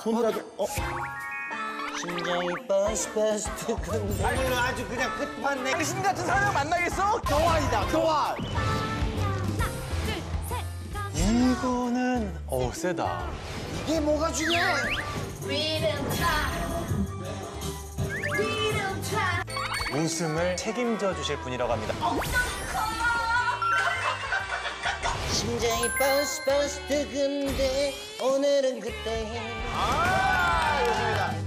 손가락. 심장이 빠스빠스 뜨끈데. 아니, 너 아주 그냥 끝판네. 당신 같은 사람 만나겠어? 교환이다, 교환. 이거는 세다. 이게 뭐가 중요해? 웃음을 책임져 주실 분이라고 합니다. 심장이 빠스빠스 뜨끈데 오늘은 그때. 아, 좋습니다.